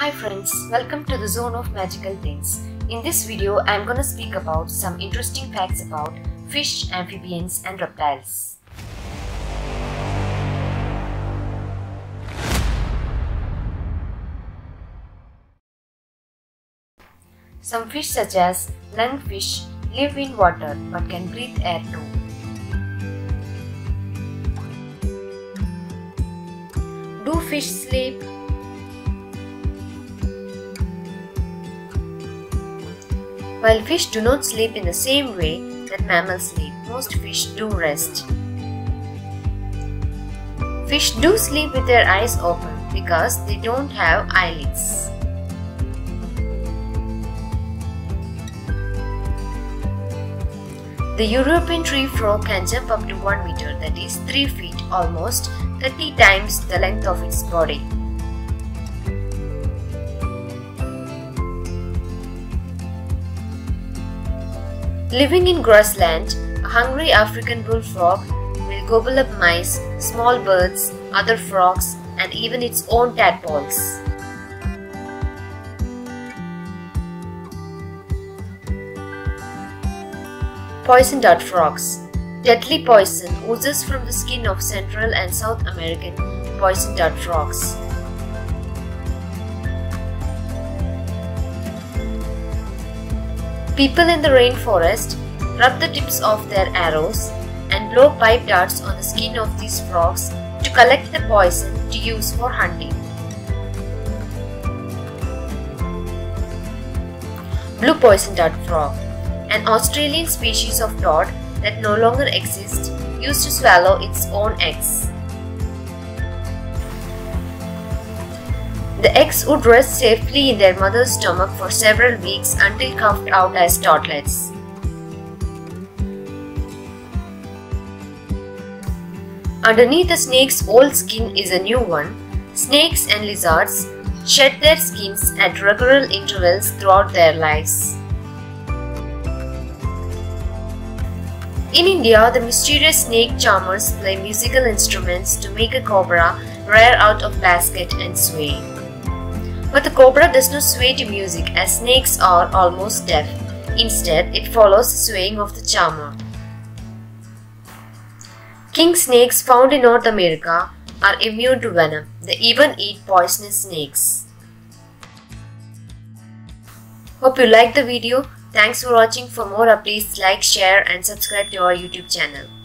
Hi friends, welcome to the zone of magical things. In this video, I am going to speak about some interesting facts about fish, amphibians and reptiles. Some fish such as lung fish live in water but can breathe air too. Do fish sleep? While fish do not sleep in the same way that mammals sleep, most fish do rest. Fish do sleep with their eyes open because they don't have eyelids. The European tree frog can jump up to 1 meter, that is 3 feet, almost 30 times the length of its body. Living in grassland, a hungry African bullfrog will gobble up mice, small birds, other frogs, and even its own tadpoles. Poison dart frogs. Deadly poison oozes from the skin of Central and South American poison dart frogs. People in the rainforest rub the tips of their arrows and blow pipe darts on the skin of these frogs to collect the poison to use for hunting. Blue poison dart frog, an Australian species of dart that no longer exists, used to swallow its own eggs. The eggs would rest safely in their mother's stomach for several weeks until cuffed out as tortlets. Underneath the snake's old skin is a new one. Snakes and lizards shed their skins at regular intervals throughout their lives. In India, the mysterious snake charmers play musical instruments to make a cobra rear out of basket and sway. But the cobra does not sway to music, as snakes are almost deaf. Instead, it follows the swaying of the charmer. King snakes found in North America are immune to venom. They even eat poisonous snakes. Hope you liked the video. Thanks for watching. For more updates, like, share and subscribe to our YouTube channel.